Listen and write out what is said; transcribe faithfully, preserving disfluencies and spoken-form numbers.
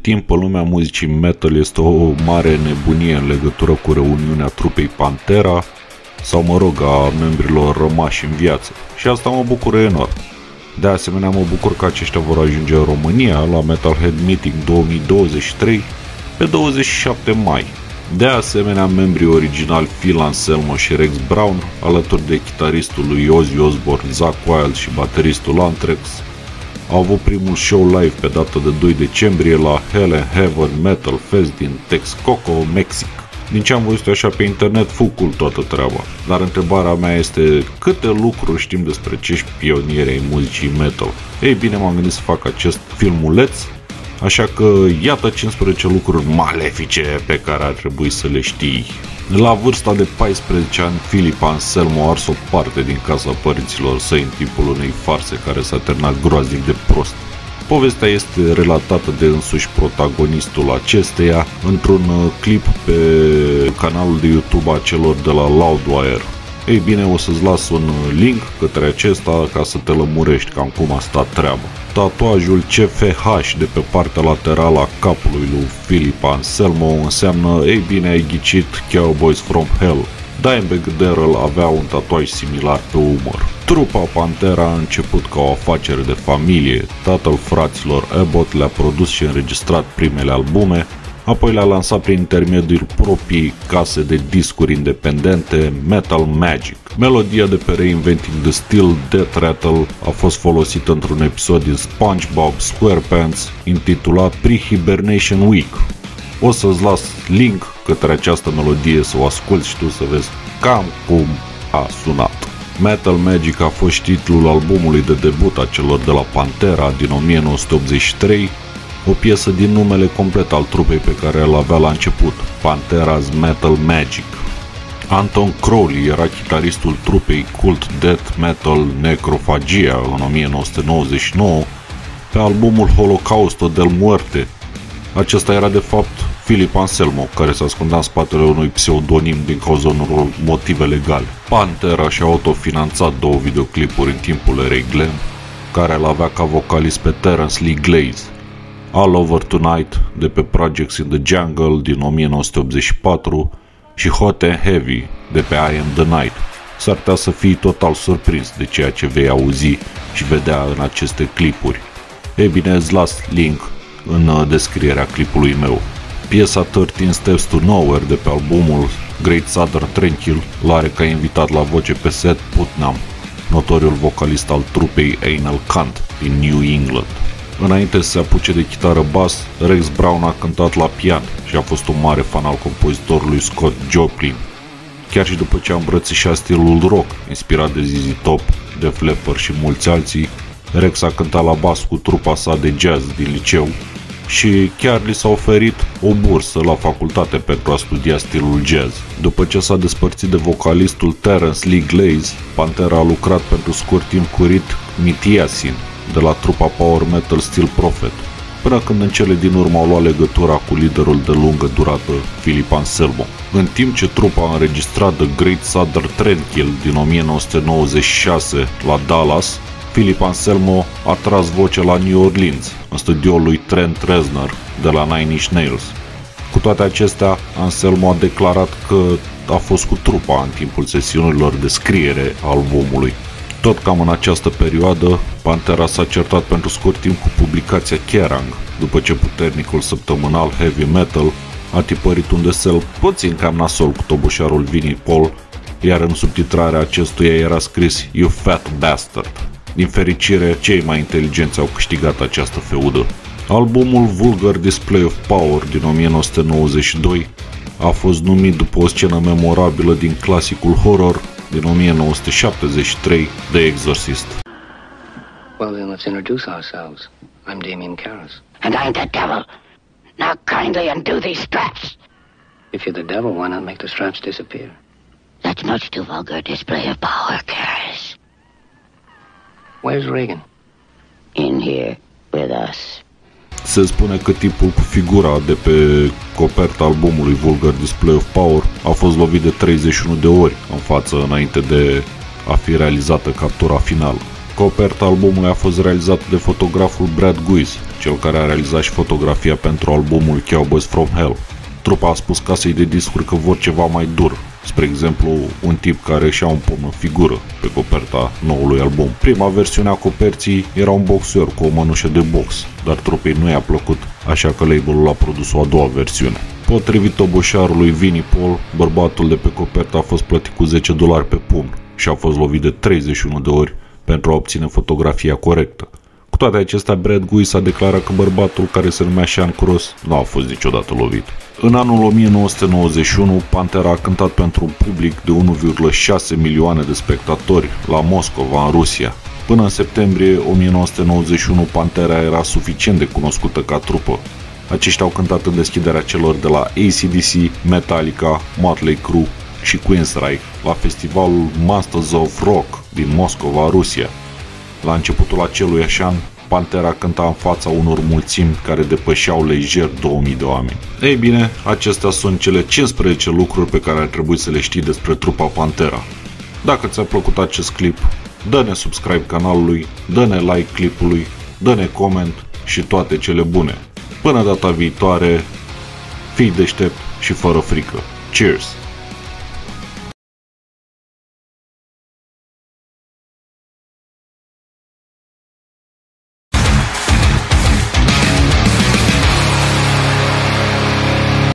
timp, în lumea muzicii metal este o mare nebunie în legătură cu reuniunea trupei Pantera, sau mă rog, a membrilor rămași în viață. Și asta mă bucură enorm. De asemenea, mă bucur că aceștia vor ajunge în România la Metalhead Meeting două mii douăzeci și trei pe douăzeci și șapte mai. De asemenea, membrii originali Phil Anselmo și Rex Brown, alături de chitaristul lui Ozzy Osbourne, Zakk Wylde și bateristul Anthrax, au avut primul show live pe data de doi decembrie la Hell and Heaven Metal Fest din Texcoco, Mexic. Din ce am văzut așa pe internet, fu cool toată treaba, dar întrebarea mea este câte lucruri știm despre acești pionieri ai muzicii metal. Ei bine, m-am gândit să fac acest filmuleț, așa că iată cincisprezece lucruri malefice pe care ar trebui să le știi. La vârsta de paisprezece ani, Philip Anselmo a ars o parte din casa părinților săi în timpul unei farse care s-a terminat groaznic de prost. Povestea este relatată de însuși protagonistul acesteia într-un clip pe canalul de YouTube a celor de la Loudwire. Ei bine, o să-ți las un link către acesta ca să te lămurești cam cum a stat treaba. Tatuajul C F H de pe partea laterală a capului lui Philip Anselmo înseamnă, ei bine, ai ghicit, Cowboys from Hell. Dimebag Darrell avea un tatuaj similar pe umăr. Trupa Pantera a început ca o afacere de familie, tatăl fraților Abbott le-a produs și înregistrat primele albume, apoi le-a lansat prin intermediul proprii case de discuri independente, Metal Magic. Melodia de pe Reinventing the Steel, Death Rattle, a fost folosită într-un episod din SpongeBob SquarePants intitulat Pre-Hibernation Week. O să-ți las link către această melodie să o asculti și tu să vezi cam cum a sunat. Metal Magic a fost titlul albumului de debut a celor de la Pantera din o mie nouă sute optzeci și trei, o piesă din numele complet al trupei pe care îl avea la început, Pantera's Metal Magic. Anton Crowley era chitaristul trupei cult death metal Necrofagia în o mie nouă sute nouăzeci și nouă pe albumul Holocausto del Muerte. Acesta era de fapt Philip Anselmo, care se ascundea în spatele unui pseudonim din cauza unor motive legale. Pantera și-a autofinanțat două videoclipuri în timpul Array Glam, care îl avea ca vocalist pe Terrence Lee Glaze. All Over Tonight de pe Projects in the Jungle din o mie nouă sute optzeci și patru și Hot and Heavy de pe I Am the Night. S-ar putea să fii total surprins de ceea ce vei auzi și vedea în aceste clipuri. Ei bine, îți las link în descrierea clipului meu. Piesa treisprezece Steps to Nowhere de pe albumul Great Southern Trendkill l-are ca invitat la voce pe Seth Putnam, notoriul vocalist al trupei Anal Cunt din New England. Înainte să se apuce de chitară bas, Rex Brown a cântat la pian și a fost un mare fan al compozitorului Scott Joplin, chiar și după ce a îmbrățișat stilul rock inspirat de Z Z Top, Def Leppard și mulți alții. Rex a cântat la bas cu trupa sa de jazz din liceu și chiar li s-a oferit o bursă la facultate pentru a studia stilul jazz. După ce s-a despărțit de vocalistul Terrence Lee Glaze, Pantera a lucrat pentru scurt timp cu Rit Mitiasin de la trupa power metal Steel Prophet, până când în cele din urmă au luat legătura cu liderul de lungă durată, Philip Anselmo. În timp ce trupa a înregistrat The Great Southern Trendkill din o mie nouă sute nouăzeci și șase la Dallas, Philip Anselmo a tras voce la New Orleans, în studioul lui Trent Reznor de la Nine Inch Nails. Cu toate acestea, Anselmo a declarat că a fost cu trupa în timpul sesiunilor de scriere a albumului. Tot cam în această perioadă, Pantera s-a certat pentru scurt timp cu publicația Kerrang, după ce puternicul săptămânal Heavy Metal a tipărit un desel puțin cam nasol cu toboșarul Vinnie Paul, iar în subtitrarea acestuia era scris You Fat Bastard. Din fericire, cei mai inteligenți au câștigat această feudă. Albumul Vulgar Display of Power din o mie nouă sute nouăzeci și doi a fost numit după o scenă memorabilă din clasicul horror din o mie nouă sute șaptezeci și trei, The Exorcist. Well, then let's introduce ourselves. I'm Damien Karras. And I'm the devil. Now kindly undo these straps. If you're the devil, why not make the straps disappear? That's much too vulgar display of power, Karras. Where's Reagan? In here with us. Se spune că tipul cu figura de pe coperta albumului Vulgar Display of Power a fost lovit de treizeci și unu de ori în față înainte de a fi realizată captura finală. Coperta albumului a fost realizată de fotograful Brad Guiz, cel care a realizat și fotografia pentru albumul Cowboys from Hell. Trupa a spus casei de discuri că vor ceva mai dur, spre exemplu un tip care își ia un pumn în figură pe coperta noului album. Prima versiune a coperții era un boxer cu o mănușă de box, dar trupei nu i-a plăcut, așa că labelul a produs o a doua versiune. Potrivit toboșarului Vinnie Paul, bărbatul de pe copertă a fost plătit cu zece dolari pe pumn și a fost lovit de treizeci și unu de ori pentru a obține fotografia corectă. Cu toate acestea, Brad Guiz a declarat că bărbatul, care se numea Sean Cross, nu a fost niciodată lovit. În anul o mie nouă sute nouăzeci și unu, Pantera a cântat pentru un public de unu virgulă șase milioane de spectatori la Moscova, în Rusia. Până în septembrie o mie nouă sute nouăzeci și unu, Pantera era suficient de cunoscută ca trupă. Aceștia au cântat în deschiderea celor de la A C D C, Metallica, Motley Crue și Queensryche la festivalul Masters of Rock din Moscova, Rusia. La începutul acelui an, Pantera cânta în fața unor mulțimi care depășeau lejer două mii de oameni. Ei bine, acestea sunt cele cincisprezece lucruri pe care ar trebui să le știi despre trupa Pantera. Dacă ți-a plăcut acest clip, dă-ne subscribe canalului, dă-ne like clipului, dă-ne coment și toate cele bune. Până data viitoare, fii deștept și fără frică. Cheers!